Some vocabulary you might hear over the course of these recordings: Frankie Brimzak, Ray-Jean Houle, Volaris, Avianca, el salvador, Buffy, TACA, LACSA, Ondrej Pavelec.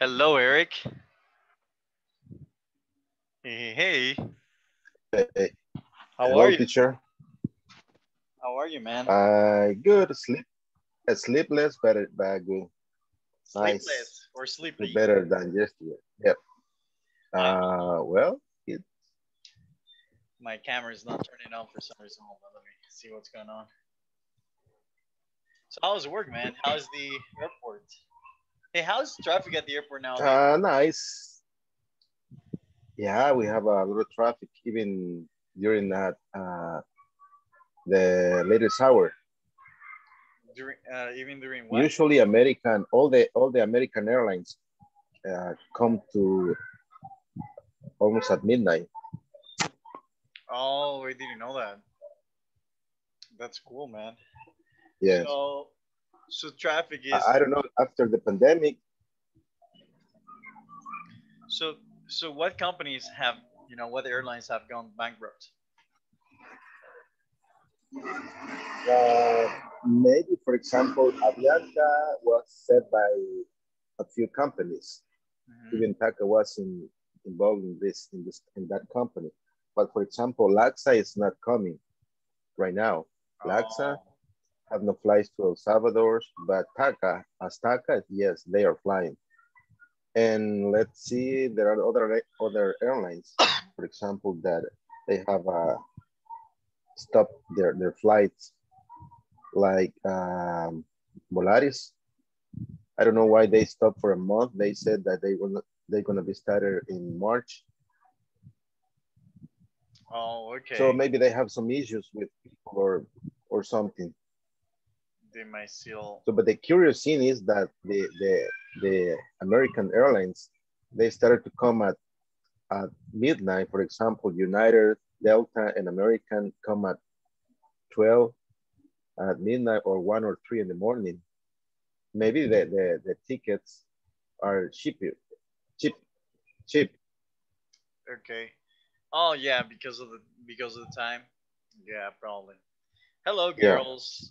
Hello, Eric. Hey. Hey. How are you? Teacher. How are you, man? Good. Sleepless, but good. Sleepless nice. Or sleepy? Better than yesterday. Yep. Well, my camera's not turning on for some reason. Hold on, let me see what's going on. So how's work, man? How's the airport? Hey, how's traffic at the airport now? Nice. Yeah, we have a lot of traffic even during that the latest hour. During even during what? Usually American, all the American airlines come to almost at midnight. Oh, I didn't know that. That's cool, man. Yeah. So traffic is. I don't know after the pandemic. So what companies have what airlines have gone bankrupt? Maybe, for example, Avianca was set by a few companies. Mm-hmm. Even TACA was involved in that company. But for example, LACSA is not coming right now. LACSA have no flights to El Salvador, but TACA, yes, they are flying. And let's see, there are other airlines, for example, that they have stopped their flights, like Volaris. I don't know why they stopped for a month. They said that they're gonna be started in March. Oh, okay. So maybe they have some issues with people or something. They might still. So, but the curious thing is that the American airlines, they started to come at midnight. For example, United, Delta, and American come at 12 at midnight or 1 or 3 in the morning. Maybe the tickets are cheap. Okay. Oh yeah, because of the time. Yeah, probably. Hello, girls. Yeah.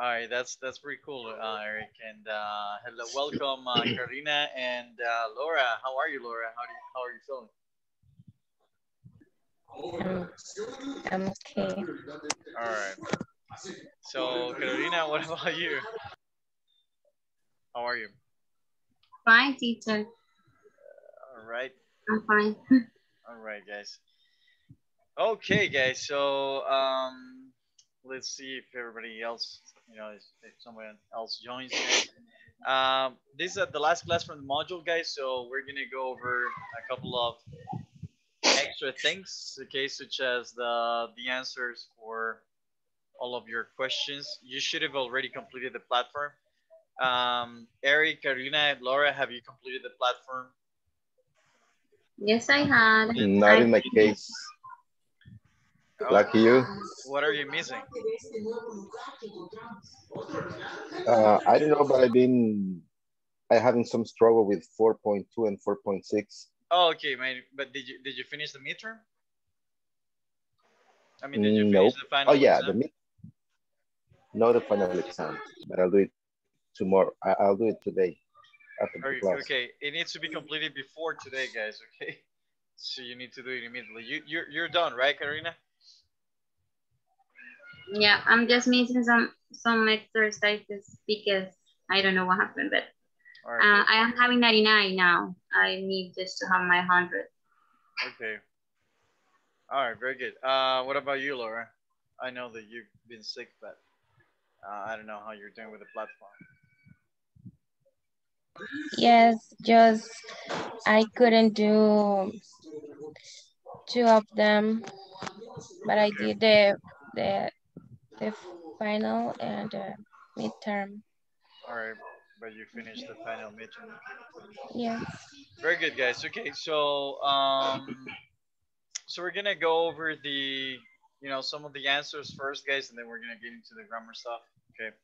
All right, that's pretty cool, Eric. And hello, welcome, Karina and Laura. How are you, Laura? How are you feeling? I'm okay. All right. So, Karina, what about you? How are you? Fine, teacher. All right. I'm fine. All right, guys. Okay, guys. So let's see if everybody else, if someone else joins. This is the last class from the module, guys. So we're going to go over a couple of extra things, okay, such as the answers for all of your questions. You should have already completed the platform. Eric, Karina, and Laura, have you completed the platform? Yes, I had. Not in my case. Oh. Lucky you. What are you missing? I don't know, but I having some struggle with 4.2 and 4.6. Oh, okay, man. But did you finish the midterm? I mean, did you finish the final? Oh yeah, exam? Not the final exam, but I'll do it tomorrow. I'll do it today. Okay, it needs to be completed before today, guys. Okay, so you need to do it immediately. You're done, right, Karina? Yeah, I'm just missing some exercises because I don't know what happened, but right. I am having 99 now. I need just to have my 100. Okay. All right, very good. What about you, Laura? I know that you've been sick, but I don't know how you're doing with the platform. Yes, just I couldn't do two of them, but I did the final and the midterm. All right, but you finished the final midterm. Yeah. Very good, guys. Okay, so so we're gonna go over the some of the answers first, guys, and then we're gonna get into the grammar stuff. Okay.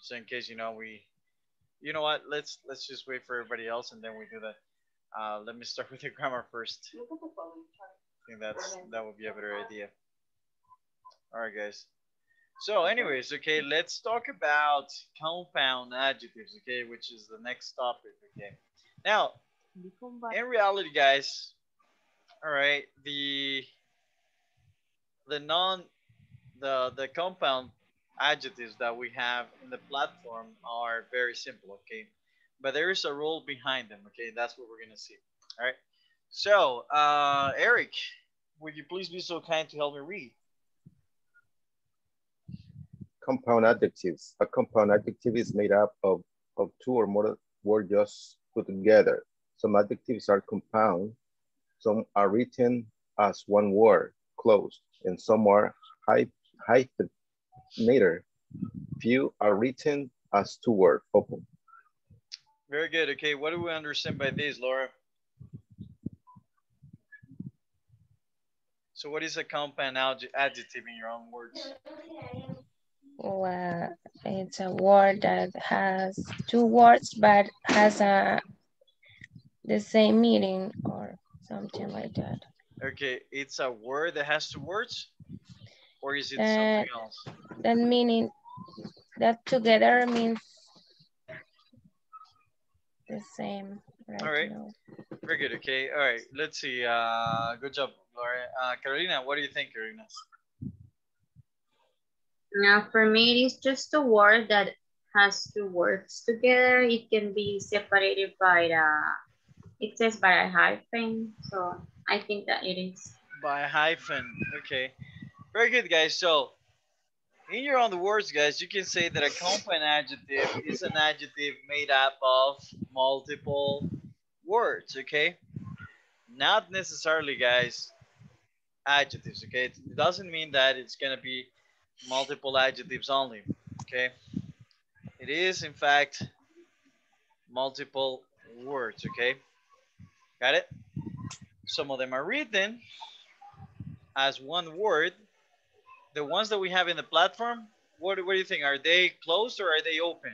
So in case You know what? Let's just wait for everybody else, and then we do that. Let me start with the grammar first. I think that would be a better idea. All right, guys. So anyways, okay, let's talk about compound adjectives, okay, which is the next topic, okay. Now, in reality, guys, all right, the compound adjectives that we have in the platform are very simple, okay, but there is a rule behind them, okay. That's what we're gonna see. All right. So, Eric, would you please be so kind to help me read? Compound adjectives. A compound adjective is made up of two or more words just put together. Some adjectives are compound, some are written as one word, close, and some are hyphenated. Few are written as two words, open. Very good. Okay, what do we understand by this, Laura? So what is a compound adjective in your own words? Well, it's a word that has two words but has the same meaning or something like that. Okay, it's a word that has two words, or is it something else? That meaning that together means the same. Right. All right, now. Very good. Okay, all right. Let's see. Good job, Laura. Carolina, what do you think, Carolina? Now, for me, it is just a word that has two words together. It can be separated by it says by a hyphen. So I think that it is. By a hyphen. Okay. Very good, guys. So in your own words, guys, you can say that a compound adjective is an adjective made up of multiple words, okay? Not necessarily, guys, adjectives, okay? It doesn't mean that it's going to be multiple adjectives only, okay? It is, in fact, multiple words, okay? Got it? Some of them are written as one word. The ones that we have in the platform, what do you think? Are they closed or are they open?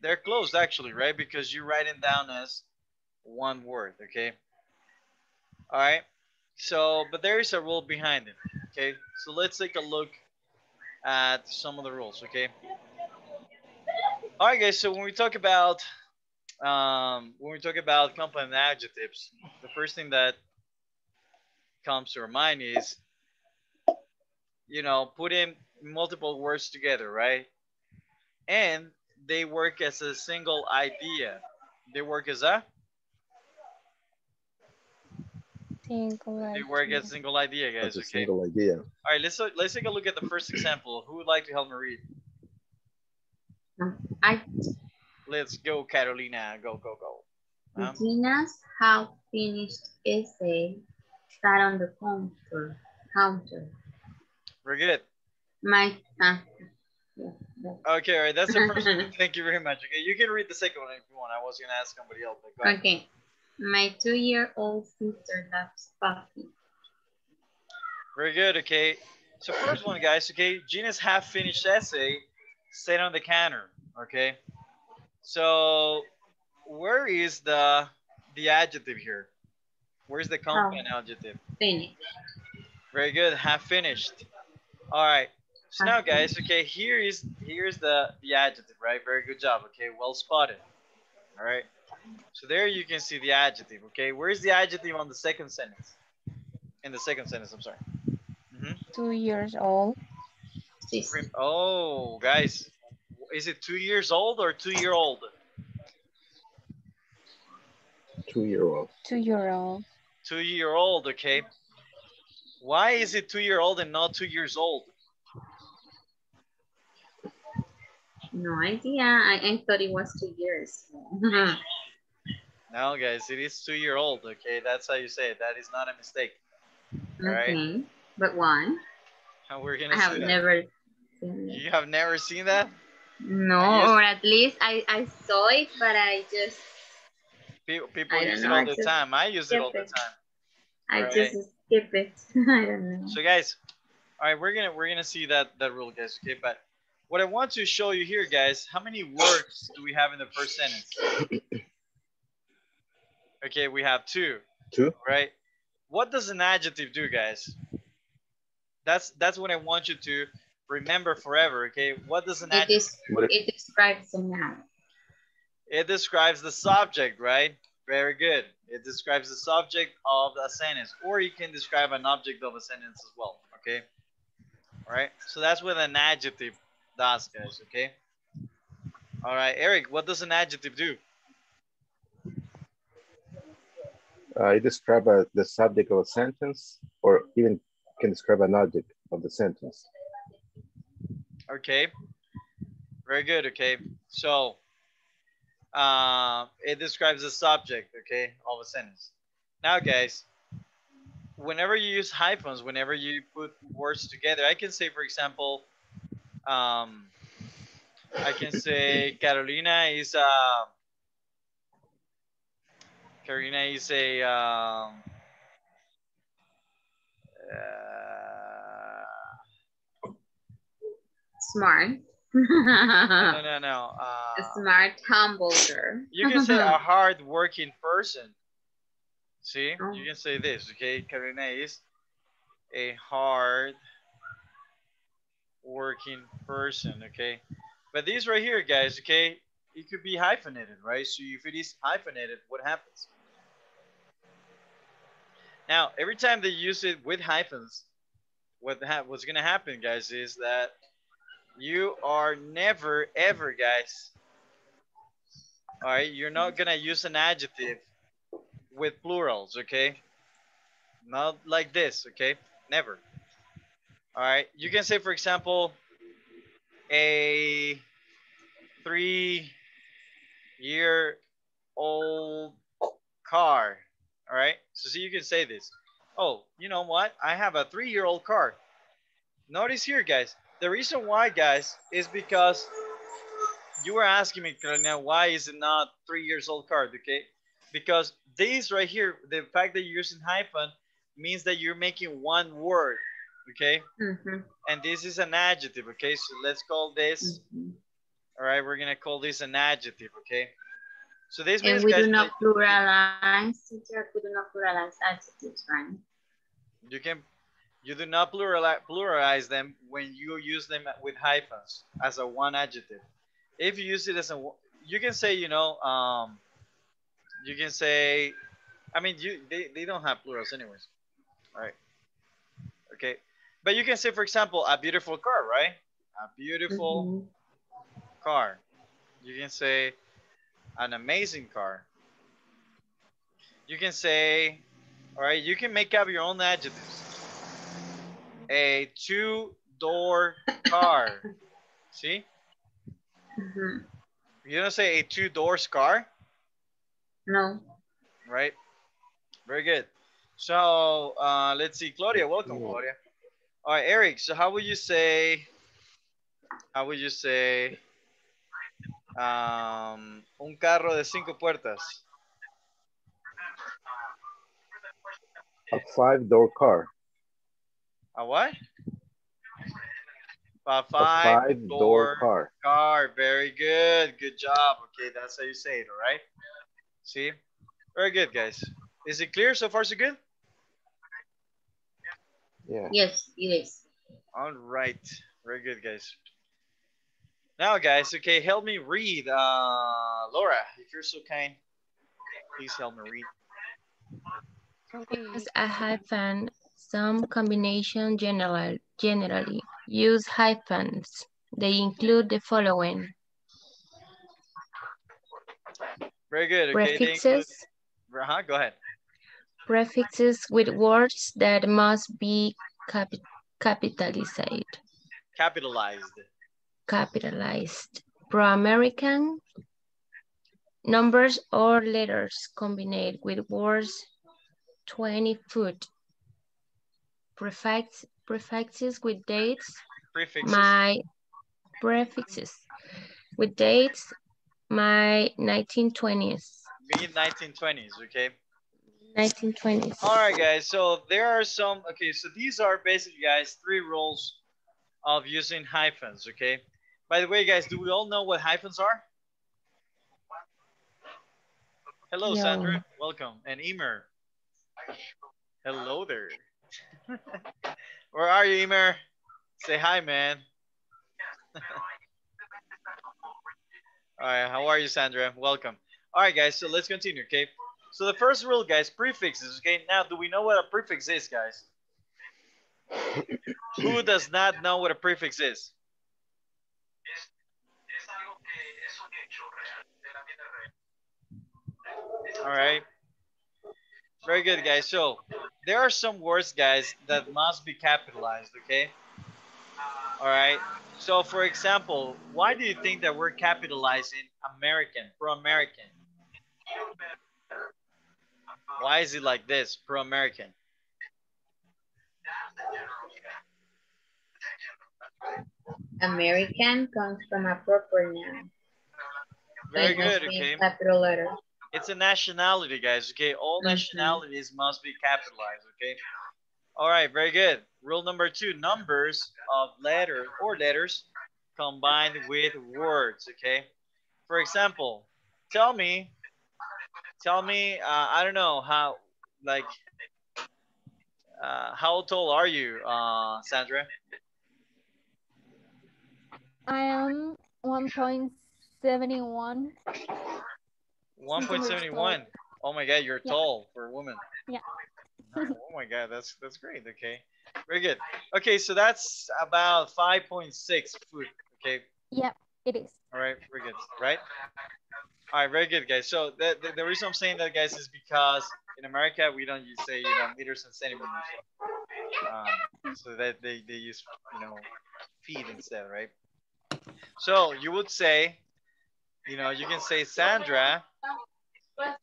They're closed, actually, right? Because you write it down as one word, okay? All right. So, but there is a rule behind it, okay? So let's take a look at some of the rules, okay? All right, guys, so when we talk about compound adjectives, the first thing that comes to our mind is, you know, putting multiple words together, right? And they work as a single idea. They work as a? They work as a single idea, guys. That's okay. A single idea. All right, let's take a look at the first example. Who would like to help me read? Let's go, Carolina. Go. Gina's half finished essay sat on the counter. We're good. Yeah, okay, all right. That's the first one. Thank you very much. Okay, you can read the second one if you want. I was gonna ask somebody else. But go ahead. Okay. My 2-year-old sister loves Buffy. Very good, okay. So first one, guys, okay, Gina's half-finished essay sat on the counter, okay? So where is the adjective here? Where's the compound adjective? Finished. Very good, half-finished. All right, so now, guys, okay, here's the adjective, right? Very good job, okay, well spotted, all right? So there you can see the adjective, okay? Where's the adjective on the second sentence? In the second sentence, I'm sorry. Mm-hmm. 2 years old. Oh, guys, is it 2 years old or 2 year old? 2 year old. 2 year old. 2 year old, okay. Why is it 2 year old and not 2 years old? No idea. I thought it was 2 years. No, guys, it is 2 year old. Okay, that's how you say it. That is not a mistake. All right. Okay. But why? How we're gonna? I have never. Seen that. You have never seen that? No, or at least I saw it, but I just. People use it all the time. I use it all the time. I just skip it. I don't know. So, guys, all right, we're gonna see that rule, guys. Okay, but. What I want to show you here, guys, how many words do we have in the first sentence? Okay, we have two. Two? Right? What does an adjective do, guys? That's what I want you to remember forever, okay? What does an adjective It describes a noun. It describes the subject, right? Very good. It describes the subject of a sentence, or you can describe an object of a sentence as well, okay? All right, so that's what an adjective does, guys, okay? All right, Eric, what does an adjective do? It describes the subject of a sentence, or even can describe an object of the sentence. Okay, very good, okay. So it describes the subject, okay, of a sentence. Now, guys, whenever you use hyphens, whenever you put words together, I can say, for example, I can say Carolina is smart. A smart hamburger. You can say a hard-working person. See, you can say this, okay? Carolina is a hard-working person, okay? But these right here, guys, okay, it could be hyphenated, right? So if it is hyphenated, what happens? Now, every time they use it with hyphens, what's going to happen, guys, is that you are never, ever, guys, all right, you're not going to use an adjective with plurals, okay? Not like this, okay? Never. All right, you can say, for example, a 3-year-old car, all right? So see, you can say this. Oh, you know what? I have a 3-year-old car. Notice here, guys. The reason why, guys, is because you were asking me, Carolina, why is it not 3 years old car, okay? Because these right here, the fact that you're using hyphen means that you're making one word, okay? And this is an adjective, okay? So let's call this, all right, we're gonna call this an adjective, okay? So this means, and we guys, do not pluralize, teacher, we do not pluralize adjectives, right? You do not pluralize them when you use them with hyphens as a one adjective. If you use it as a, you can say, you know, you can say, I mean, they don't have plurals anyways. All right. Okay. But you can say, for example, a beautiful car, right? A beautiful car. You can say an amazing car. You can say, all right, you can make up your own adjectives. A 2-door car. See? You don't say a 2-door car? No. Right? Very good. So let's see. Claudia, welcome, Claudia. All right, Eric, so how would you say un carro de 5 puertas? A 5-door car. A what? A 5-door car. Very good. Good job. Okay, that's how you say it, all right? See? Very good, guys. Is it clear? So far, so good? Yeah. Yes, it is. All right. Very good, guys. Now, guys, okay, help me read. Laura, if you're so kind, please help me read. A hyphen. Some combination generally use hyphens. They include the following. Very good. Okay. Prefixes. Go ahead. Prefixes with words that must be capitalized. Pro-American. Numbers or letters combined with words 20-foot. Prefixes with dates. Prefixes with dates. My 1920s. Mid-1920s, okay. 1920s. All right, guys. So there are some. Okay, so these are basically, guys, 3 rules of using hyphens. Okay. By the way, guys, do we all know what hyphens are? Hello, Sandra. Welcome, and Emer. Hello there. Where are you, Emer? Say hi, man. All right, how are you, Sandra? Welcome. All right, guys, so let's continue, okay? So the first rule, guys, prefixes, okay? Now, do we know what a prefix is, guys? Who does not know what a prefix is? All right. Very good, guys. So there are some words, guys, that must be capitalized, okay? All right. So for example, why do you think that we're capitalizing American, pro-American? Why is it like this, pro-American? American comes from a proper noun. Very good, okay. Capital letter. It's a nationality, guys, okay? All nationalities must be capitalized, okay? All right, very good. Rule number 2, numbers of letters or letters combined with words, okay? For example, tell me, I don't know, how, like, how tall are you, Sandra? I am 1.71. 1.71. Oh my God, you're tall for a woman. Yeah. Oh my God, that's great. Okay, very good. Okay, so that's about 5.6 foot. Okay. Yeah, it is. All right, very good. Right. All right, very good, guys. So the reason I'm saying that, guys, is because in America we don't say, you know, meters and centimeters. So that they use, you know, feet instead, right? So you would say, you know, you can say Sandra.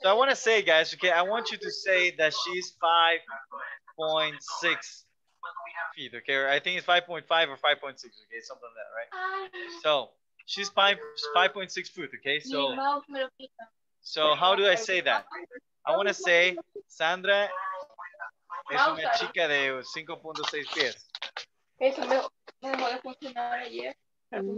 So I want to say, guys, okay, I want you to say that she's 5.6 feet, okay? I think it's 5.5 or 5.6, okay? Something like that, right? So she's 5.6 foot, okay? So how do I say that? I want to say Sandra es una chica de 5.6 pies. Sandra is a 5.6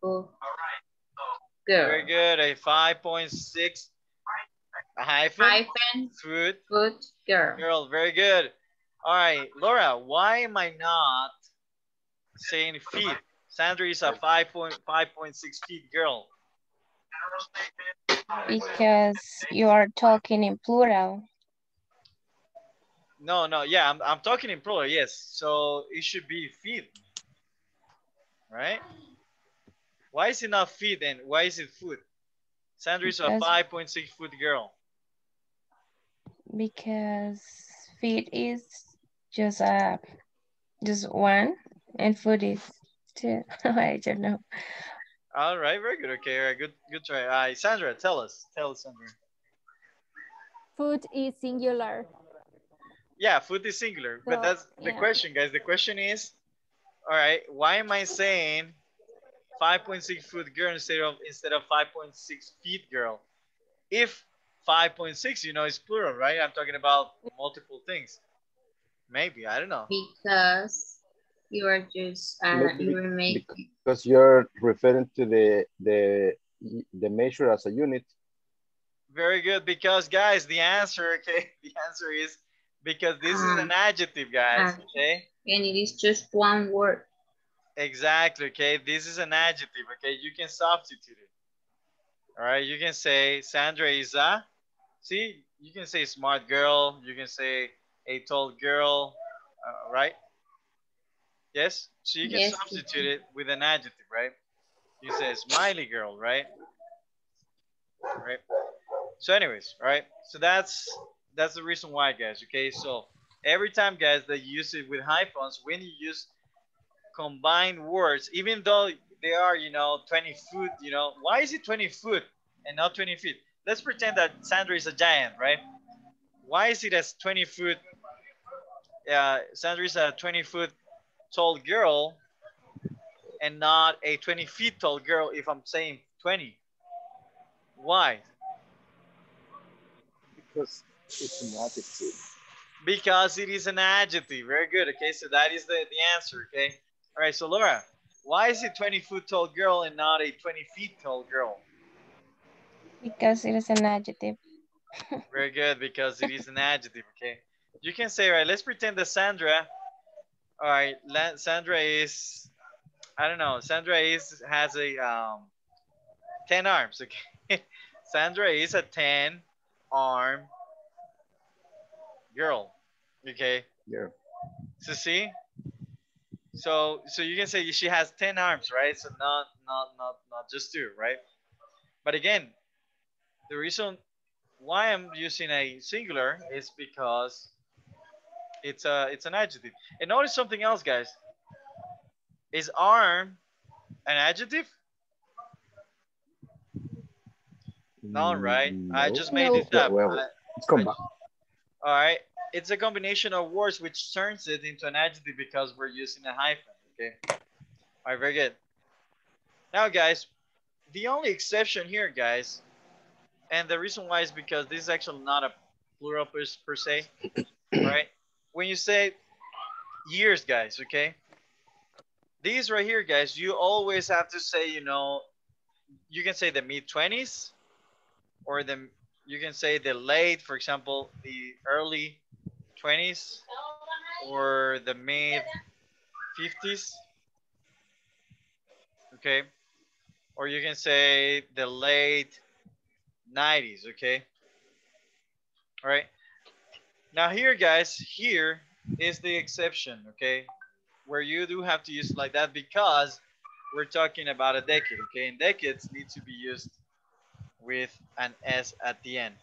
foot girl. Very good, a 5.6 foot girl. Very good. All right, Laura, why am I not saying feet? Sandra is a 5.6 feet girl. Because you are talking in plural. No, yeah, I'm talking in plural, yes. So it should be feet, right? Why is it not feet and why is it foot? Sandra is a 5.6 foot girl. Because feet is just one and foot is two. I don't know. All right, very good. Okay, all right, good try. All right, Sandra, tell us, Sandra. Foot is singular. Yeah, foot is singular, so, but that's the question, guys. The question is, all right, why am I saying 5.6 foot girl instead of 5.6 feet girl? If 5.6, you know, is plural, right? I'm talking about multiple things. Maybe, I don't know. Because you are just, because you're referring to the measure as a unit. Very good, because guys, the answer, okay, the answer is, because this is an adjective, guys, okay? And it is just one word. Exactly, okay? This is an adjective, okay? You can substitute it. All right, you can say Sandra is a, see, you can say smart girl, you can say a tall girl, right? Yes, so you can substitute it with an adjective, right? You say smiley girl, right? All right. So anyways, all right, so that's the reason why, guys, okay? So every time, guys, that you use it with hyphens, when you use combined words, even though they are, you know, 20 foot, you know, why is it 20 foot and not 20 feet? Let's pretend that Sandra is a giant, right? Why is it as 20 foot? Sandra is a 20 foot tall girl and not a 20 feet tall girl if I'm saying 20. Why? Because it's an adjective. Because it is an adjective. Very good. Okay, so that is the answer. Okay. All right. So Laura, why is it 20 foot tall girl and not a 20 feet tall girl? Because it is an adjective. Very good, because it is an adjective, okay? You can say, right, let's pretend that Sandra, all right, Sandra is, I don't know, Sandra is, has a 10 arms, okay? Sandra is a 10-arm girl, okay? Yeah. So see? So you can say she has 10 arms, right? So not just two, right? But again, the reason why I'm using a singular is because it's an adjective. And notice something else, guys. Is arm an adjective? No, right? No. I just made it up. Well, let's come back. All right. It's a combination of words which turns it into an adjective because we're using a hyphen, okay? All right, very good. Now, guys, the only exception here, guys, and the reason why is because this is actually not a plural per se, right? When you say years, guys, okay? These right here, guys, you always have to say, you know, you can say the mid-20s or the, you can say the late, for example, the early 20s or the mid 50s, okay? Or you can say the late 90s, okay? All right. Now here, guys, here is the exception, okay? Where you do have to use like that because we're talking about a decade, okay? And decades need to be used with an S at the end.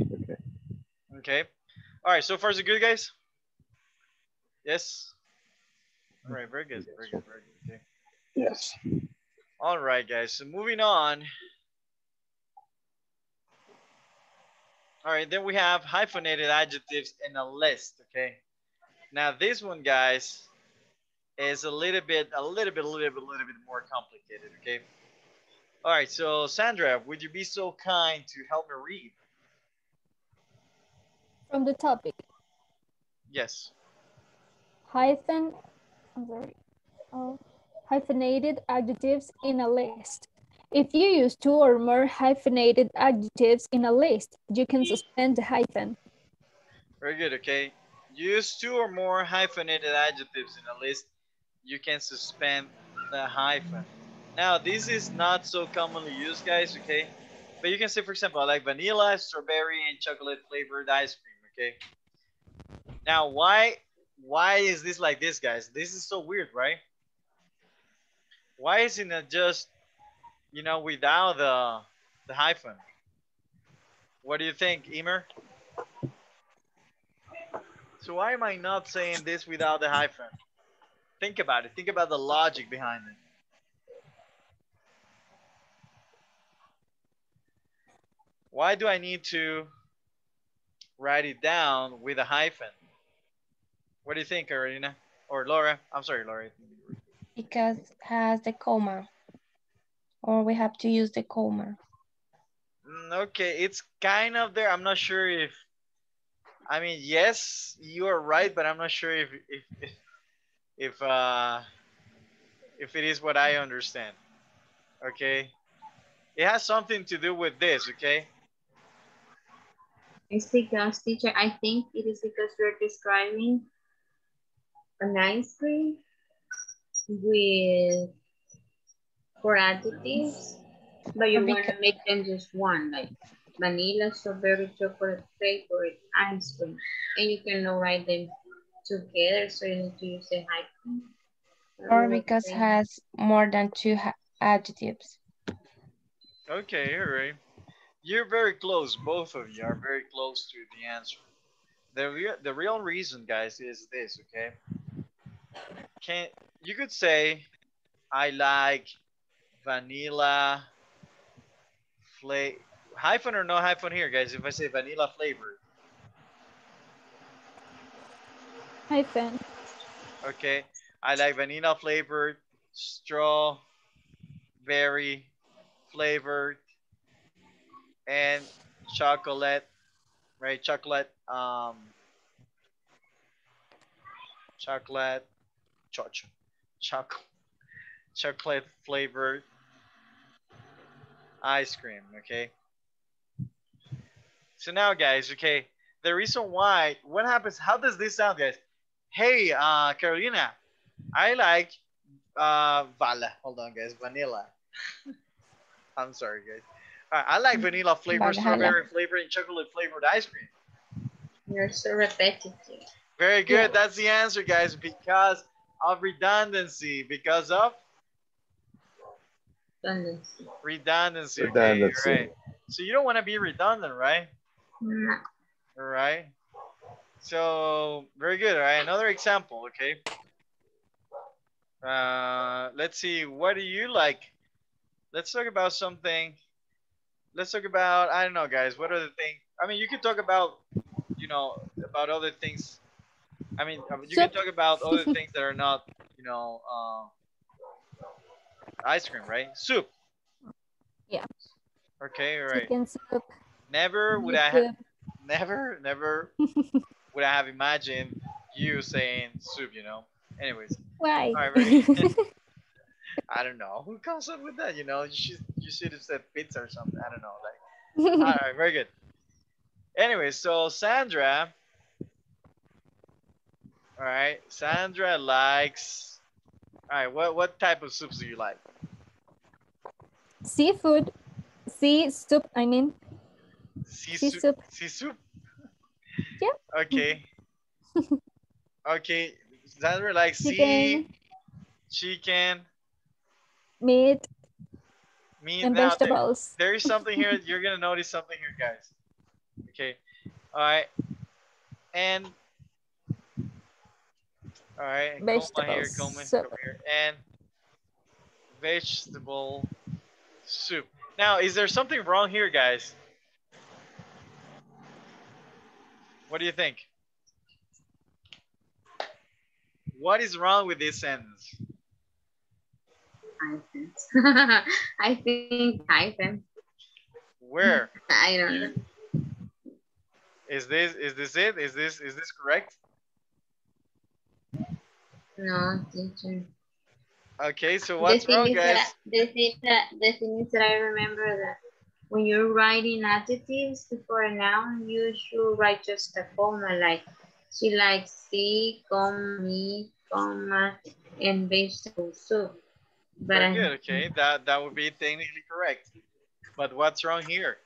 Okay. Okay. All right, so far so good, guys? Yes? All right, very good, very good, very good. Okay. Yes. All right, guys, so moving on. All right, then we have hyphenated adjectives in a list, okay? Now this one, guys, is a little bit more complicated, okay? All right, so Sandra, would you be so kind to help me read? From the topic. Yes. Hyphenated adjectives in a list. If you use two or more hyphenated adjectives in a list, you can suspend the hyphen. Very good, okay? Use two or more hyphenated adjectives in a list. You can suspend the hyphen. Now, this is not so commonly used, guys, okay? But you can say, for example, I like vanilla, strawberry, and chocolate flavored ice cream, okay? Now, why is this like this, guys? This is so weird, right? Why isn't it just, you know, without the hyphen? What do you think, Emer? So why am I not saying this without the hyphen? Think about it. Think about the logic behind it. Why do I need to write it down with a hyphen? What do you think, Karina? Or Laura? I'm sorry, Laura. Because it has the comma. Or we have to use the comma. Okay, it's kind of there. I'm not sure if... I mean, yes, you are right, but I'm not sure if it is what I understand, okay? It has something to do with this, okay? It's because, teacher, I think it is because you're describing an ice cream with four adjectives, but you want to make them just one, like vanilla, strawberry, chocolate, favorite, ice cream, and you cannot write them together, so you need to use the hyphen. Or because it has more than two adjectives. Okay, all right. You're very close. Both of you are very close to the answer. The real reason, guys, is this, okay? You could say, I like vanilla flavor. Hyphen or no hyphen here, guys? If I say vanilla flavor. Hyphen. Okay, I like vanilla flavored, strawberry flavored, and chocolate, right? Chocolate chocolate flavored ice cream, okay? So now, guys, okay, the reason why, what happens, how does this sound, guys? Hey, Carolina, I like vanilla. I'm sorry, guys. Right, I like vanilla flavor, strawberry flavor, and chocolate flavored ice cream. You're so repetitive. Very good. Yeah. That's the answer, guys, because of redundancy. Because of? Redundancy. Redundancy. Redundancy. Okay, right. So you don't want to be redundant, right? No. All right. So, very good. All right. Another example, okay? Let's see. What do you like? Let's talk about something. Let's talk about, I don't know, guys. What are the things? I mean, you could talk about, you know, about other things. I mean, you can talk about other things that are not, you know, ice cream, right? Soup. Yeah. Okay, all right. Chicken soup. Never would I have, never would I have imagined you saying soup, you know? Anyways. Why? All right, right. I don't know. Who comes up with that? You know, you should have said pizza or something. I don't know. Like, all right, very good. Anyway, so Sandra. All right, Sandra likes. All right, what type of soups do you like? Seafood, sea soup. I mean. Sea soup. Sea soup. Yeah. Okay. Okay, Sandra likes sea, chicken. Meat, and now, vegetables. There is something here. You're going to notice something here, guys. Okay. All right. And. All right. Vegetables. Come here. And vegetable soup. Now, is there something wrong here, guys? What do you think? What is wrong with this sentence? I think hyphen. Where? I don't know. Is this it? Is this correct? No, teacher. Okay, so what's wrong, guys? The thing is that I remember that when you're writing adjectives before a noun, you should write just a comma, like she likes sea, comma, and vegetable soup. Very good, okay, that would be technically correct. But what's wrong here?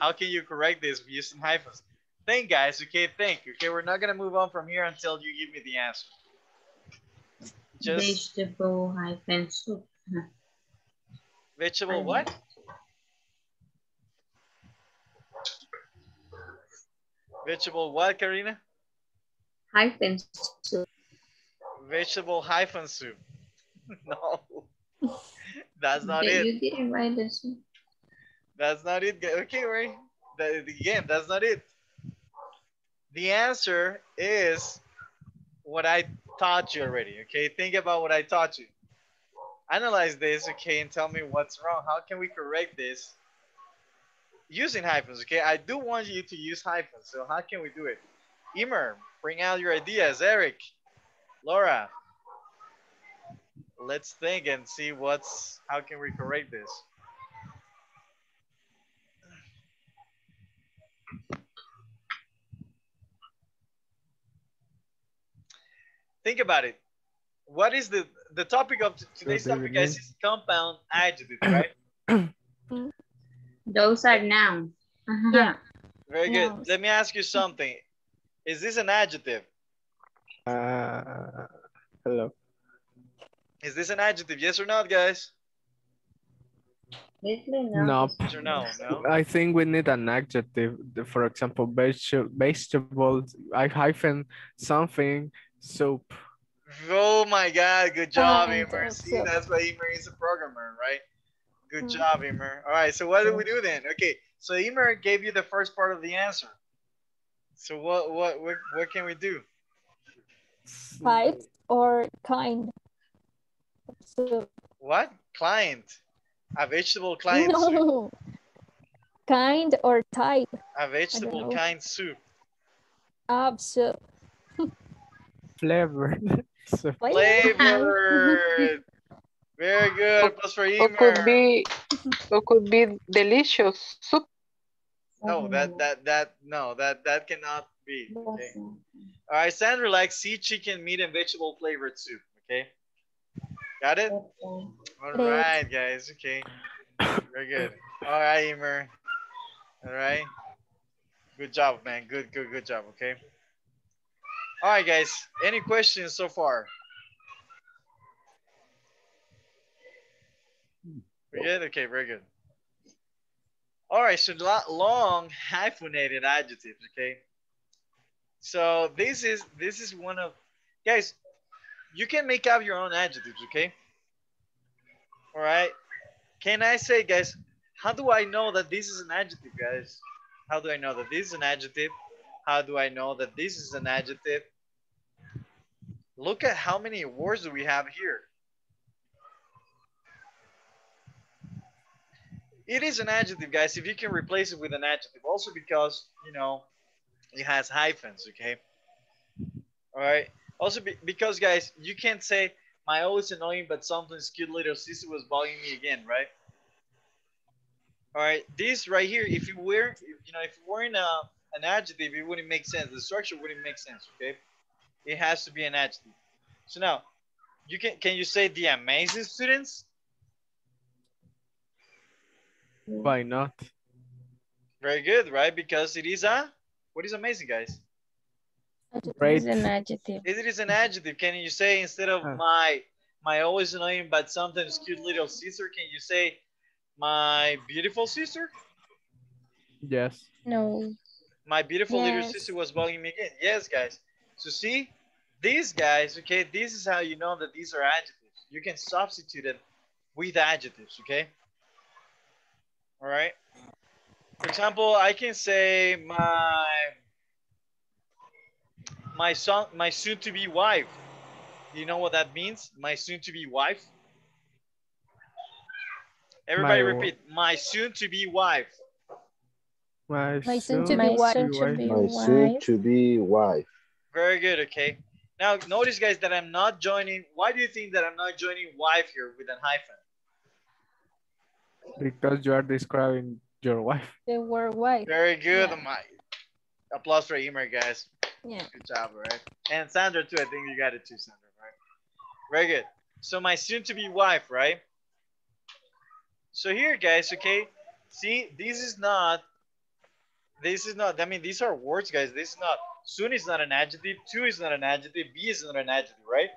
How can you correct this using hyphens? Think, guys, okay, think. Okay, we're not gonna move on from here until you give me the answer. Just vegetable hyphen soup. Vegetable what? Vegetable what, Karina? Hyphen soup. Vegetable hyphen soup. No. That's not it. You didn't write the soup. That's not it. Okay, right. Again, that's not it. The answer is what I taught you already, okay? Think about what I taught you. Analyze this, okay, and tell me what's wrong. How can we correct this using hyphens, okay? I do want you to use hyphens, so how can we do it? Emer, bring out your ideas. Eric, Laura. Let's think and see how can we correct this? Think about it. What is the topic of today's topic, guys, is compound adjectives, right? Those are nouns. Yeah. Very good. Nouns. Let me ask you something. Is this an adjective? Hello. Is this an adjective? Yes or not, guys? No. Yes or no? No. I think we need an adjective. For example, vegetables. I hyphen something soup. Oh my God! Good job, Emer. See, that's why Emer is a programmer, right? Good job, Emer. All right. So what do we do then? Okay. So Emer gave you the first part of the answer. So what can we do? Type or kind. So, what? Client. A vegetable client soup. Kind or type. A vegetable kind soup. Soup. Flavor. Flavored. Very good. Plus for Emer. It could be delicious soup. No, that cannot be. Okay. All right, Sandra likes sea chicken, meat, and vegetable flavored soup. Okay. Got it? All right, guys. Okay. Very good. All right, Emer. All right. Good job, man. Good job. Okay. All right, guys. Any questions so far? We good? Okay, very good. All right, so long hyphenated adjectives, okay? So this is one of, guys, you can make up your own adjectives, okay? All right, can I say, guys, how do I know that this is an adjective, guys? How do I know that this is an adjective? How do I know that this is an adjective? Look at how many words do we have here. It is an adjective, guys, if you can replace it with an adjective. Also because, you know, it has hyphens, okay? All right. Also because, guys, you can't say, my O is annoying, but something's cute little sister was bugging me again, right? All right. This right here, if you were, you know, if it weren't an adjective, it wouldn't make sense. The structure wouldn't make sense, okay? It has to be an adjective. So now, you can you say the amazing students? Why not? Very good, right? Because it is a, what is amazing, guys? It is an adjective. It is an adjective. Can you say instead of my always annoying but sometimes cute little sister, can you say my beautiful sister? Yes. No. My beautiful little sister was bugging me again. Yes, guys. So see, these guys, okay, this is how you know that these are adjectives. You can substitute it with adjectives, okay? All right. For example, I can say my soon-to-be wife. Do you know what that means? My soon-to-be wife. Everybody repeat. My soon-to-be wife. My soon-to-be wife. Very good. Okay. Now notice, guys, that I'm not joining. Why do you think that I'm not joining wife here with a hyphen? Because you are describing your wife. They were wife. Very good. Yeah. My applause for Emer, guys. Yeah. Good job, all right? And Sandra, too. I think you got it, too, Sandra, right? Very good. So my soon-to-be wife, right? So here, guys, okay? See, this is not, I mean, these are words, guys. This is not, soon is not an adjective. To is not an adjective. Be is not an adjective, right?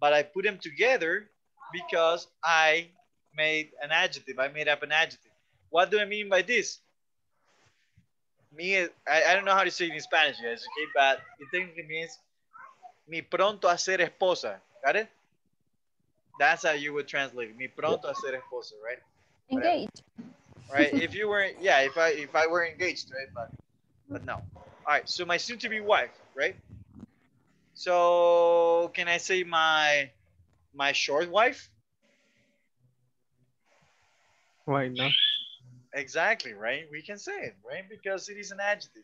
But I put them together because I made an adjective. I made up an adjective. What do I mean by this? I don't know how to say it in Spanish, guys, okay? But it technically means mi pronto a ser esposa. Got it? That's how you would translate it. Mi pronto a ser esposa, right? Engaged. Right? If you were, yeah, if I were engaged, right? But no. All right, so my soon-to-be wife, right? So can I say my short wife? Why not? Exactly, right? We can say it, right? Because it is an adjective.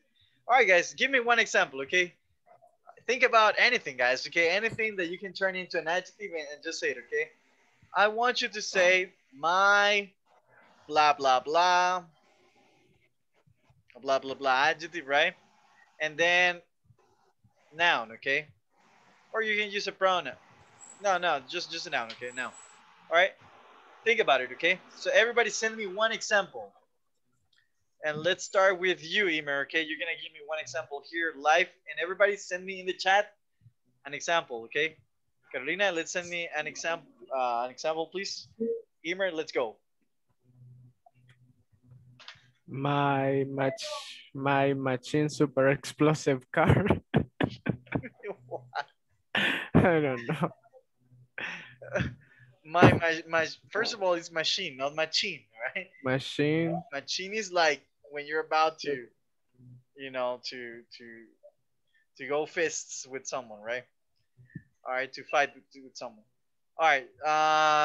All right, guys, give me one example, okay? Think about anything, guys, okay? Anything that you can turn into an adjective and just say it, okay? I want you to say my blah, blah, blah. Blah, blah, blah, adjective, right? And then noun, okay? Or you can use a pronoun. No, just a noun, okay? Noun. All right? Think about it, okay? So everybody send me one example. And let's start with you, Emer, okay? You're going to give me one example here live. And everybody send me in the chat an example, okay? Carolina, let's send me an example, please. Emer, let's go. My machine super explosive car. What? I don't know. My first of all, it's machine, not machine, right? Machine. Machine is like when you're about to, you know, to go fists with someone, right? All right, to fight with someone. All right,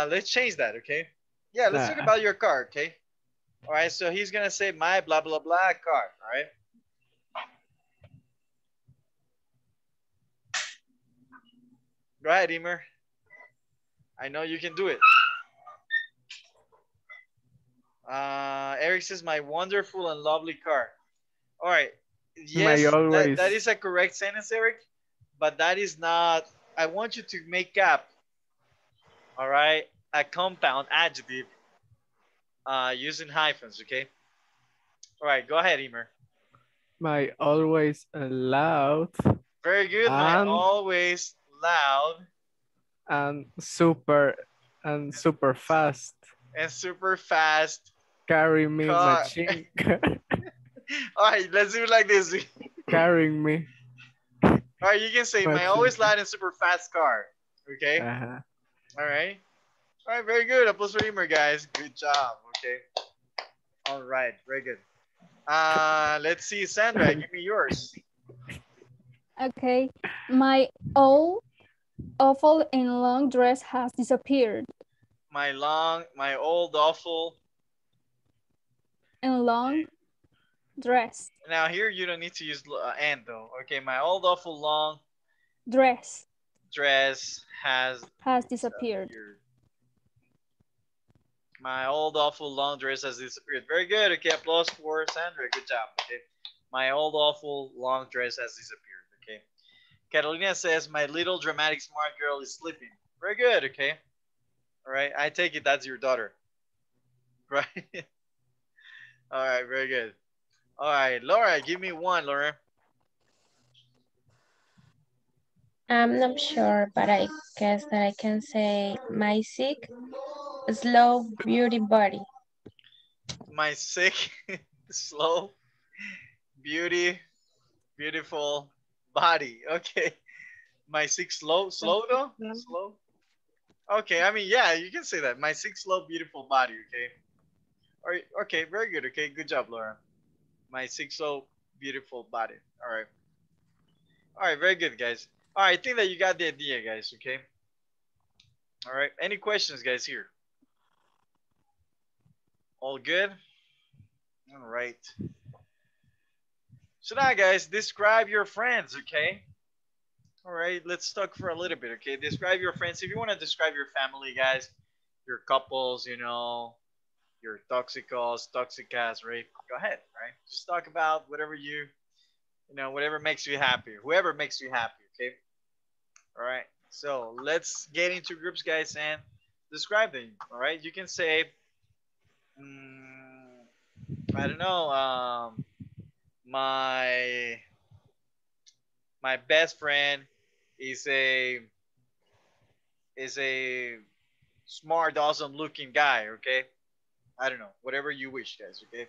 let's change that, okay? Yeah, let's talk about your car, okay? All right, so he's gonna say my blah blah blah car, all right? Go ahead, Emer. I know you can do it. Eric says, my wonderful and lovely car. All right. Yes, that is a correct sentence, Eric, but that is not, I want you to make up, all right, a compound adjective using hyphens, okay? All right, go ahead, Emer. My always loud. Very good, my always loud. And super fast. And super fast. Carry me, car. Machine. All right, let's do it like this. Carrying me. All right, you can say my always loud and super fast car. Okay. Uh-huh. All right. All right, very good. Applause for Emer, guys. Good job. Okay. All right, very good. Let's see, Sandra, give me yours. Okay, my awful and long dress has disappeared. My old awful and long dress. Now here you don't need to use and though. Okay, my old awful long dress has disappeared. My old awful long dress has disappeared. Very good. Okay, applause for Sandra. Good job. Okay, my old awful long dress has disappeared. Okay, Catalina says my little dramatic smart girl is sleeping. Very good. Okay, all right. I take it that's your daughter, right? All right. Very good. All right, Laura, give me one, Laura. I'm not sure, but I guess that I can say my sick, slow, beauty body. My sick, slow, beautiful body. Okay. My sick, slow though? Slow. Okay. I mean, yeah, you can say that. My sick, slow, beautiful body. Okay. All right. Okay. Very good. Okay. Good job, Laura. My sick, slow, beautiful body. All right. All right. Very good, guys. All right. I think that you got the idea, guys. Okay. All right. Any questions, guys, here? All good? All right. So now, guys, describe your friends, okay? All right, let's talk for a little bit, okay? Describe your friends. If you want to describe your family, guys, your couples, you know, your toxicos, toxicas, right? Go ahead, right? Just talk about whatever you know, whatever makes you happy, whoever makes you happy, okay? All right, so let's get into groups, guys, and describe them, all right? You can say... I don't know. My best friend is a smart, awesome-looking guy. Okay, I don't know. Whatever you wish, guys. Okay.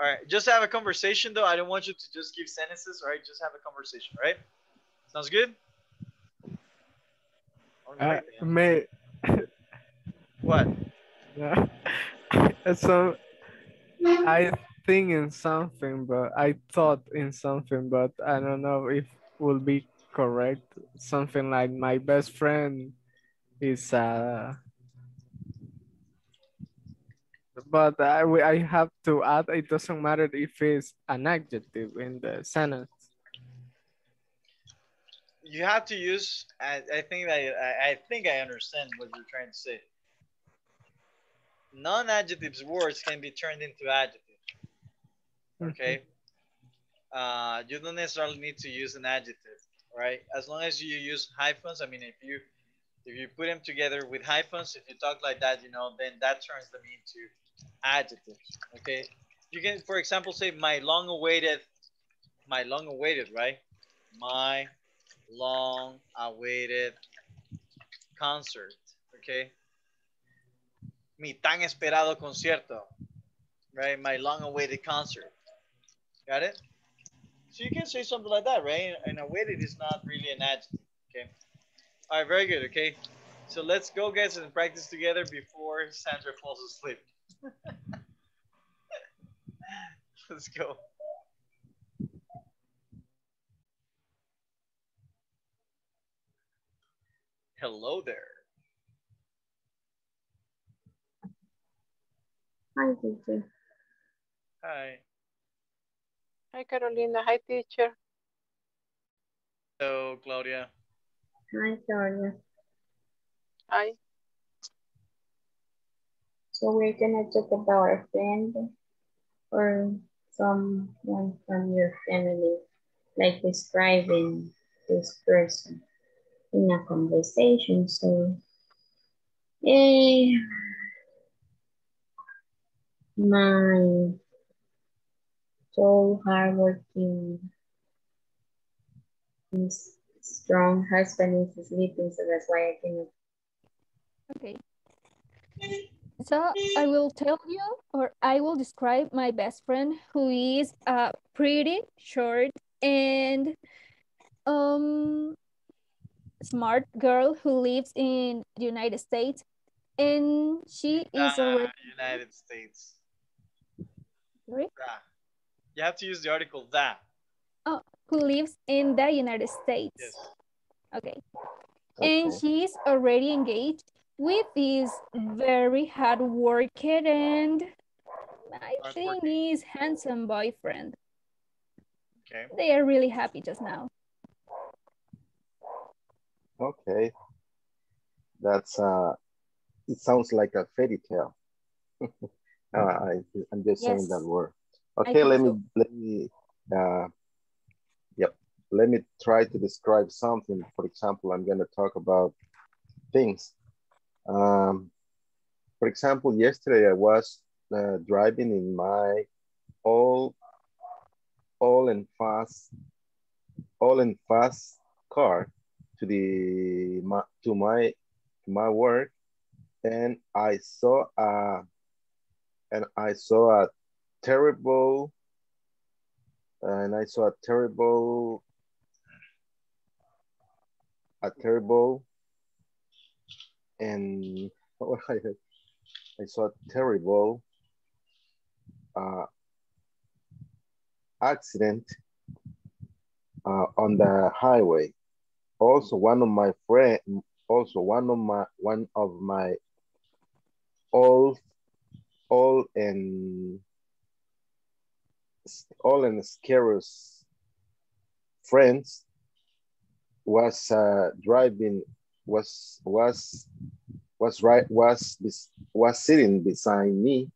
All right. Just have a conversation, though. I don't want you to just give sentences. All right. Just have a conversation. Right. Sounds good. All right. Mate. What? Yeah. So I thought in something, but I don't know if it will be correct. Something like my best friend is but I have to add, it doesn't matter if it's an adjective in the sentence. You have to use, I think I understand what you're trying to say. Non-adjectives words can be turned into adjectives. Okay. You don't necessarily need to use an adjective, right? As long as you use hyphens. I mean, if you put them together with hyphens, if you talk like that, you know, then that turns them into adjectives. Okay. You can, for example, say my long-awaited, right? My long-awaited concert. Okay. Mi tan esperado concierto, right? My long-awaited concert. Got it? So you can say something like that, right? And awaited is not really an adjective, okay? All right, very good, okay? So let's go, guys, and practice together before Sandra falls asleep. Let's go. Hello there. Hi, teacher. Hi. Hi, Carolina. Hi, teacher. Hello, Claudia. Hi, Claudia. Hi. So we're gonna talk about a friend or someone from your family, like describing this person in a conversation. So, my so hardworking, strong husband is sleeping, so that's why I cannot. Okay. So I will tell you, or I will describe my best friend, who is pretty, short, and smart girl who lives in the United States, and she is already United States. Sorry? You have to use the article that. Oh, who lives in the United States? Yes. Okay, and she is already engaged with this very hard worker and I think is handsome boyfriend. Okay. They are really happy just now. Okay, that's it sounds like a fairy tale. I'm just saying that word. Okay, let me try to describe something. For example, I'm gonna talk about things. For example, yesterday I was driving in my all and fast car to my work, and I saw a terrible accident on the highway. Also, one of my all and scariest friends was sitting beside me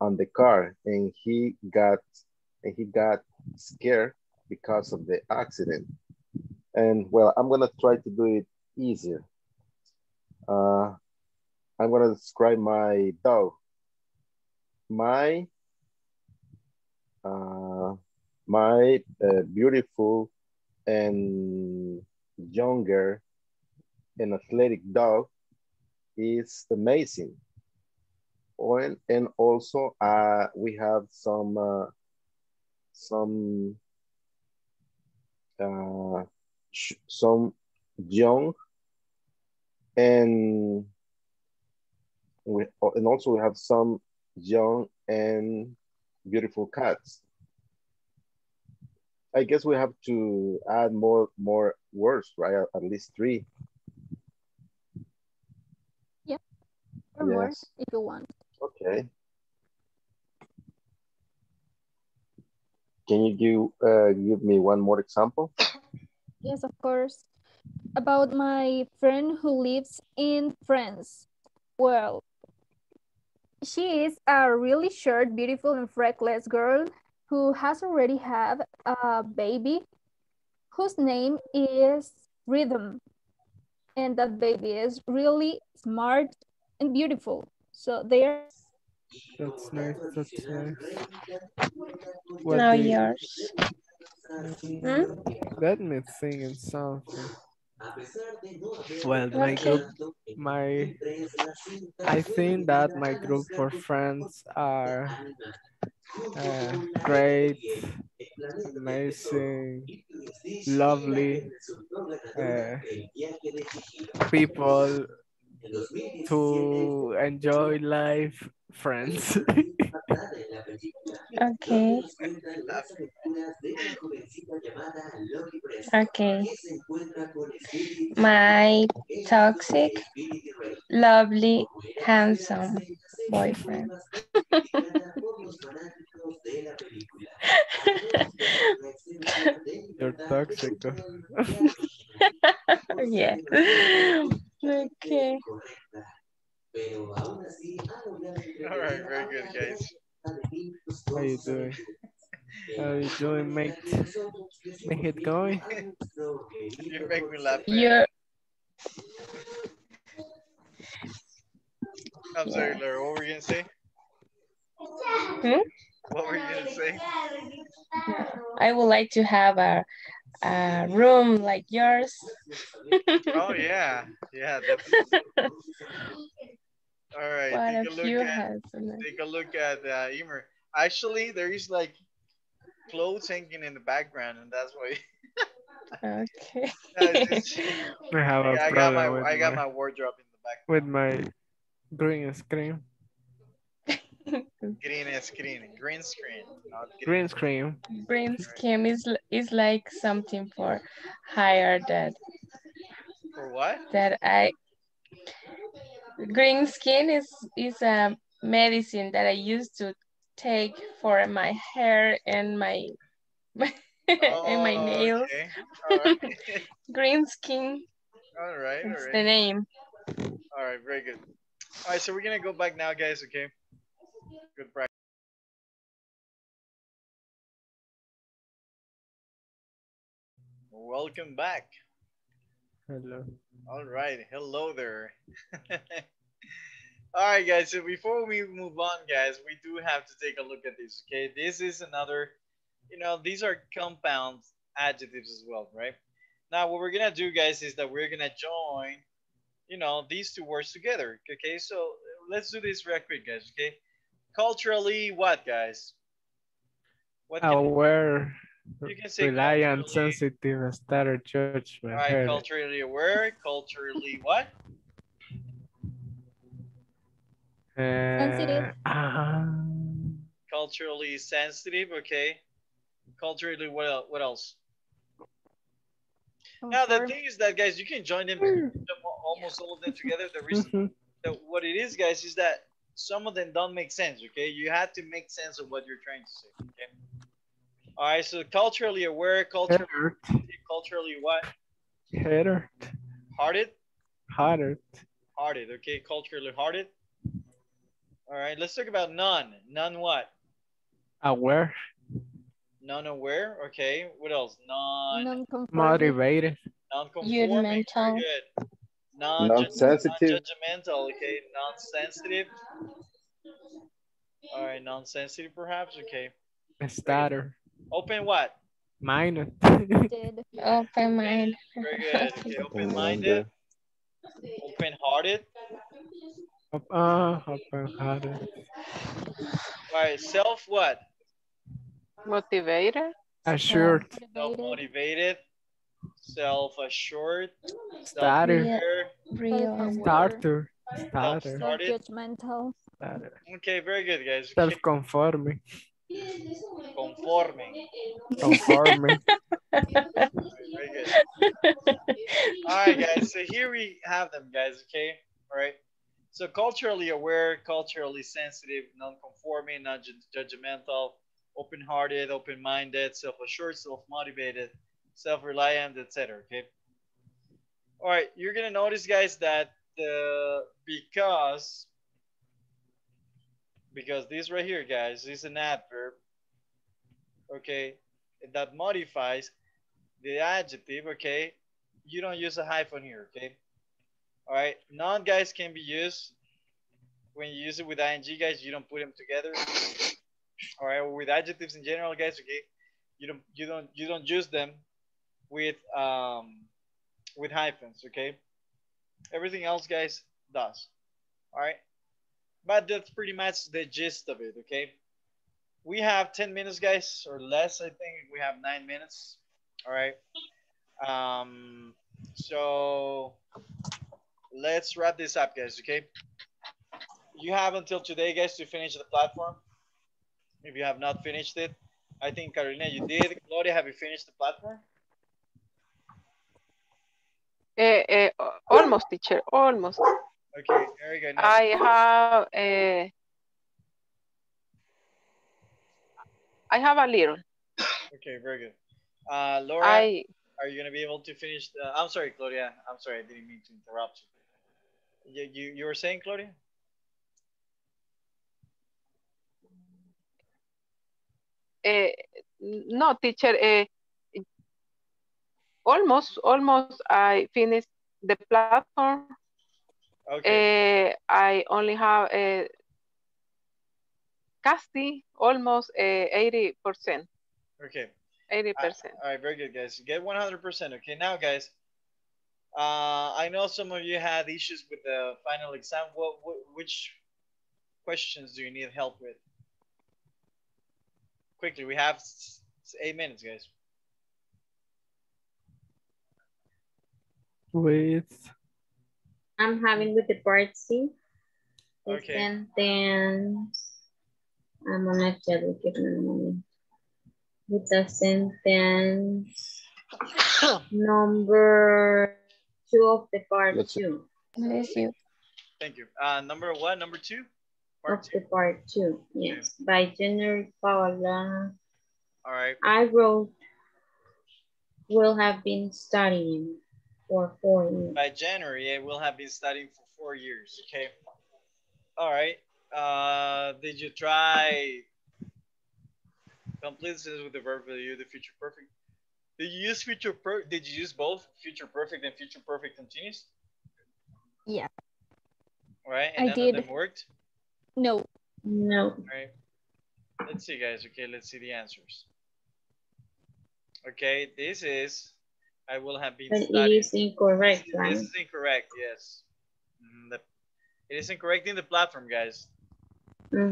on the car, and he got scared because of the accident. And well, I'm gonna try to do it easier. I'm gonna describe my dog. My beautiful and younger and athletic dog is amazing. And also we have some young, and also we have some young and beautiful cats. I guess we have to add more words, right? At least 3. Yeah, or more if you want. Okay. Can you give me one more example? Yes, of course. About my friend who lives in France. Well, she is a really short, beautiful, and freckless girl who has already had a baby whose name is Rhythm. And that baby is really smart and beautiful. So they are... That's nice, that's nice. Now yours. Let me sing something. Well, I think that my group of friends are great, amazing, lovely people to enjoy life, friends. Okay. Okay. My toxic, lovely, handsome boyfriend. You're toxic. Yeah. Okay. All right, very good, guys. How you doing? How you doing, mate? Make it going. You make me laugh. Man. Yeah. I'm sorry, Laura. What were you gonna say? Hmm? What were you gonna say? I would like to have a room like yours. Oh yeah, yeah. Definitely. All right, take a look at Emer. Actually, there is like clothes hanging in the background, and that's why. Okay. I have a I got my wardrobe in the back with my green screen. Green screen. Green screen is like something for higher that. For what? That I. Green skin is a medicine that I used to take for my hair and my and my nails. Okay. All right. Green skin. All right. That's all right. The name. All right. Very good. All right. So we're gonna go back now, guys. Okay. Good practice. Welcome back. Hello. All right. Hello there. All right, guys. So before we move on, guys, we do have to take a look at this. Okay. This is another, you know, these are compound adjectives as well, right? Now, what we're going to do, guys, is that we're going to join, you know, these two words together. Okay. So let's do this real quick, guys. Okay. Culturally, what, guys? What aware. You can say reliant, sensitive, and standard judgment. All right, culturally aware, culturally what? Sensitive. Culturally sensitive, okay. Culturally, what else? Now, the thing is that, guys, you can join them, almost all of them together. The reason that what it is, guys, is that some of them don't make sense, okay? You have to make sense of what you're trying to say, okay? All right, so culturally aware, culturally what? Hearted. Hearted? Hearted. Hearted, okay, culturally hearted. All right, let's talk about none. None what? Aware. Non-aware, okay. What else? Non-motivated. Non-conforming, very good. Non-sensitive. Non-judgmental, okay. Non-sensitive. All right, non-sensitive perhaps, okay. Starter. Open what? Minded. Open-minded. Very good. Okay. Open-minded. Open-hearted. Open-hearted. All right. Self what? Motivated. Assured. Self-motivated. Self-assured. Starter. Starter. Starter. Judgmental. Okay. Very good, guys. Self-conforming. Conforming. Very good. All right, guys. So here we have them, guys. Okay. All right. So culturally aware, culturally sensitive, non-conforming, non-judgmental, open-hearted, open-minded, self-assured, self-motivated, self-reliant, etc. Okay. All right. You're gonna notice, guys, that the because this right here, guys, is an adverb, okay, that modifies the adjective, okay? You don't use a hyphen here, okay? All right, none, guys, can be used when you use it with ing, guys, you don't put them together. All right, with adjectives in general, guys, okay? You don't use them with hyphens, okay? Everything else, guys, does. All right? But that's pretty much the gist of it, okay? We have 10 minutes, guys, or less, I think. We have 9 minutes, all right? So let's wrap this up, guys, okay? You have until today, guys, to finish the platform. If you have not finished it, I think, Carolina, you did. Gloria, have you finished the platform? Almost, teacher, almost. Okay, very good. Now, I have a little. Okay, very good. Laura, are you gonna be able to finish the, I'm sorry, Gloria. I'm sorry, I didn't mean to interrupt you. You were saying, Gloria? No, teacher, almost I finished the platform. Okay. I only have casi almost 80%. Okay. 80%. All right, very good, guys. Get 100%. Okay, now, guys, I know some of you had issues with the final exam. Which questions do you need help with? Quickly, we have 8 minutes, guys. With... I'm having with the part C. Okay. And then I'm gonna double give me a moment. With the sentence number 2 of the part 2. Thank you. Number what? Number 2? Part of two. The part 2, yes. Okay. By January Paola. All right. I wrote, will have been studying for 4 years. By January, I will have been studying for 4 years, okay? All right. Did you try complete sentences with the verb you, the future perfect? Did you use future perfect? Did you use both future perfect and future perfect continuous? Yeah. All right, and none of them worked? No. No. All right. Let's see, guys. Okay, let's see the answers. Okay, this is I will have been studying. It is incorrect, right? This is incorrect, yes. It is incorrect in the platform, guys.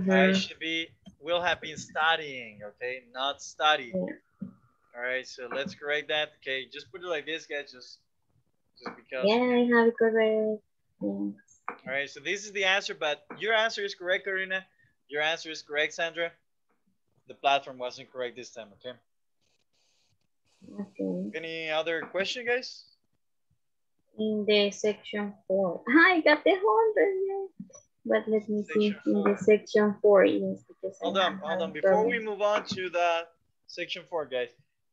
I should be, will have been studying, okay? Not studying. All right, so let's correct that. Okay, just put it like this, guys, just because. Yeah, I have it correct. All right, so this is the answer, but your answer is correct, Karina. Your answer is correct, Sandra. The platform wasn't correct this time, okay? Okay. Any other question, guys? In the section 4. I got the 100, yeah. But let me see in the section 4. Yes, because hold on. Before we move on to the section 4, guys,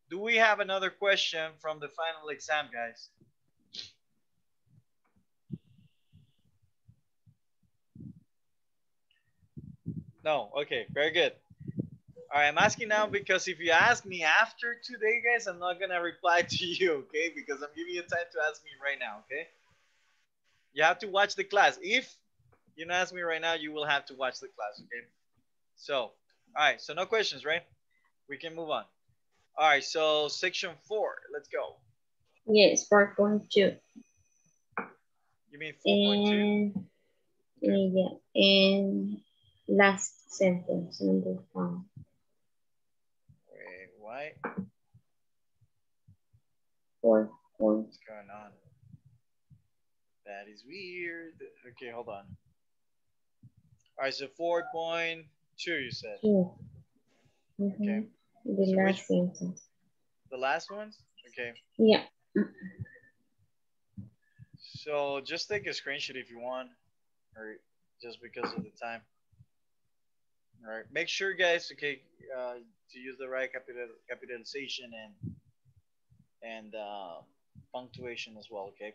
do we have another question from the final exam, guys? No, okay, very good. All right, I'm asking now because if you ask me after today, guys, I'm not gonna reply to you, okay? Because I'm giving you time to ask me right now, okay? You have to watch the class. If you don't ask me right now, you will have to watch the class, okay? So, all right, so no questions, right? We can move on. All right, so section 4, let's go. Yes, 4.2. You mean 4.2? Yeah, and last sentence, number 5. Why? What's going on? That is weird. Okay, hold on. All right, so 4.2 you said. Yeah. Okay. The so last sentence. The last ones? Okay. Yeah. So just take a screenshot if you want, or just because of the time. All right, make sure, guys, okay, to use the right capitalization and punctuation as well, okay?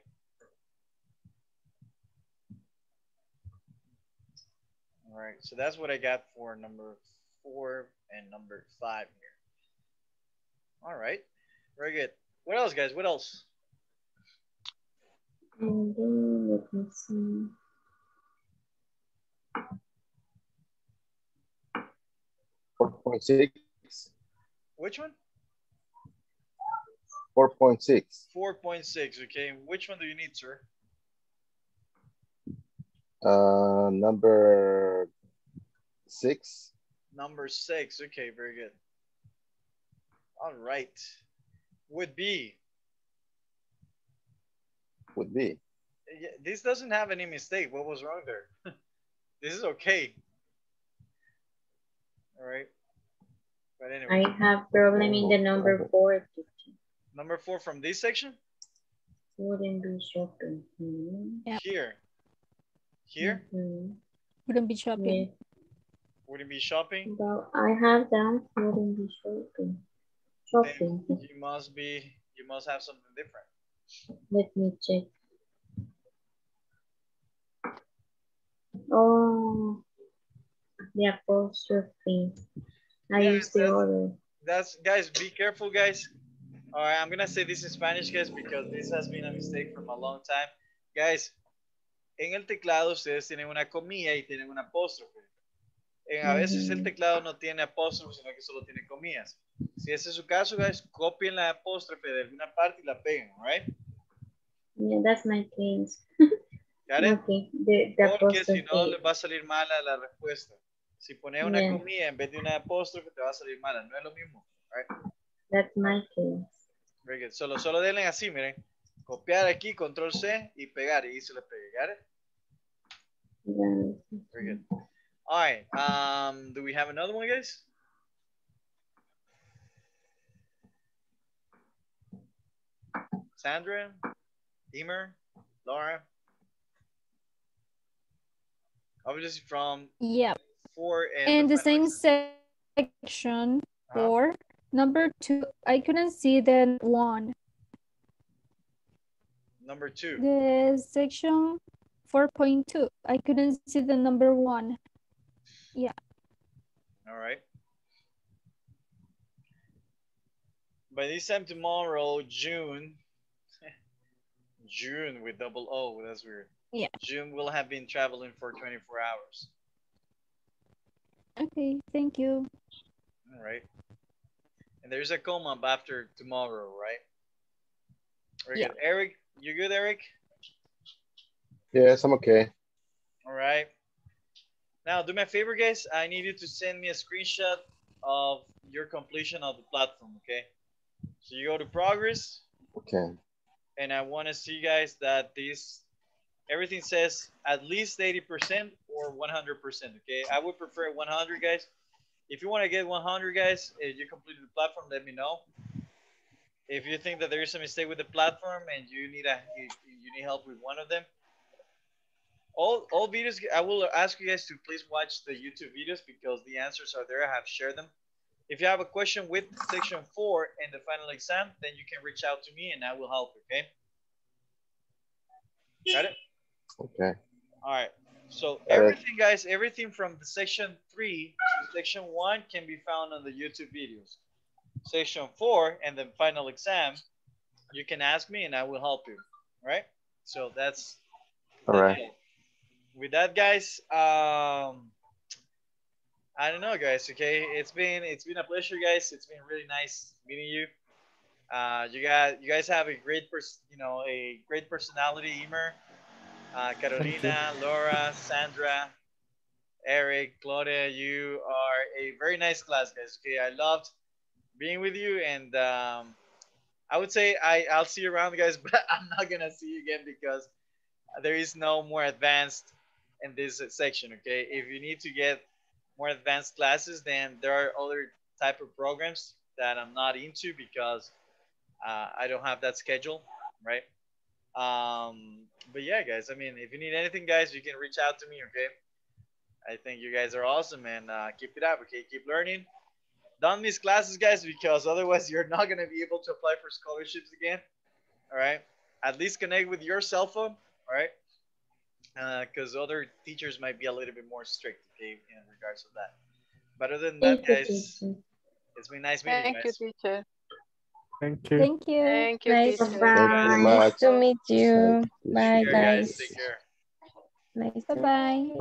All right, so that's what I got for number 4 and number 5 here. All right, very good. What else, guys? What else? Let me see. Which one? 4.6. 4.6. Okay. Which one do you need, sir? Number 6. Number 6. Okay. Very good. All right. Would be. This doesn't have any mistake. What was wrong there? This is okay. All right. But anyway. I have problem in the number 4. Number 4 from this section? Wouldn't be shopping. Yeah. Here? Wouldn't be shopping. Yeah. Wouldn't be shopping? No, I have that. Wouldn't be shopping. Then you must have something different. Let me check. Oh, the apostrophe. I use the order. That's, guys, be careful, guys. All right, I'm gonna say this in Spanish, guys, because this has been a mistake from a long time. Guys, en el teclado ustedes tienen una comilla y tienen un apóstrofe. A veces el teclado no tiene apóstrofe, sino que solo tiene comillas. Si ese es su caso, guys, copien la apóstrofe de alguna parte y la peguen, all right? Yeah, that's my case. Got it? Okay. The porque si no, les va a salir mala la respuesta. Si pones una comilla en vez de una apóstrofe, te va a salir mala. No es lo mismo, all right? That's my case. Very good. Solo denle así, miren. Copiar aquí, control C y pegar. Y se les pegue. Got it? Yeah. Very good. All right, do we have another one, guys? Sandra, Emer, Laura. Obviously from four and the same section for number two. I couldn't see the one. Number two. The section 4.2. I couldn't see the number one. Yeah. All right. By this time tomorrow, June with double O, that's weird. Yeah. June will have been traveling for 24 hours. Okay, thank you. All right. And there's a comma after tomorrow, right? Very good. Eric, you good, Eric? Yes, I'm okay. All right. Now, do me a favor, guys. I need you to send me a screenshot of your completion of the platform, okay? So you go to progress. Okay. And I want to see, guys, that this, everything says at least 80% or 100%, okay? I would prefer 100, guys. If you want to get 100, guys, if you completed the platform, let me know. If you think that there is a mistake with the platform and you need help with one of them, all videos, I will ask you guys to please watch the YouTube videos because the answers are there. I have shared them. If you have a question with section 4 and the final exam, then you can reach out to me and I will help, okay? Got it? Okay. All right. So everything, guys, everything from the section 3 to section 1 can be found on the YouTube videos. Section 4 and the final exam, you can ask me and I will help you, all right? So that's all right. It. With that, guys, I don't know, guys, okay? It's been a pleasure, guys. It's been really nice meeting you. You guys have a great great personality, Emer, Carolina, Laura, Sandra, Eric, Claudia. You are a very nice class, guys, okay? I loved being with you, and I would say I'll see you around, guys, but I'm not gonna see you again because there is no more advanced in this section, okay? If you need to get more advanced classes, then there are other type of programs that I'm not into because I don't have that schedule, right? But yeah, guys, I mean, if you need anything, guys, you can reach out to me, okay? I think you guys are awesome, and keep it up, okay? Keep learning. Don't miss classes, guys, because otherwise you're not gonna be able to apply for scholarships again, all right? At least connect with your cell phone, all right? Because other teachers might be a little bit more strict, okay, in regards to that. But other than that, guys, it's been nice meeting you guys. Thank you, teacher. Thank you. Thank you. Thank you. Nice, bye. Nice to meet you. Bye, guys. Take care. Nice. Bye.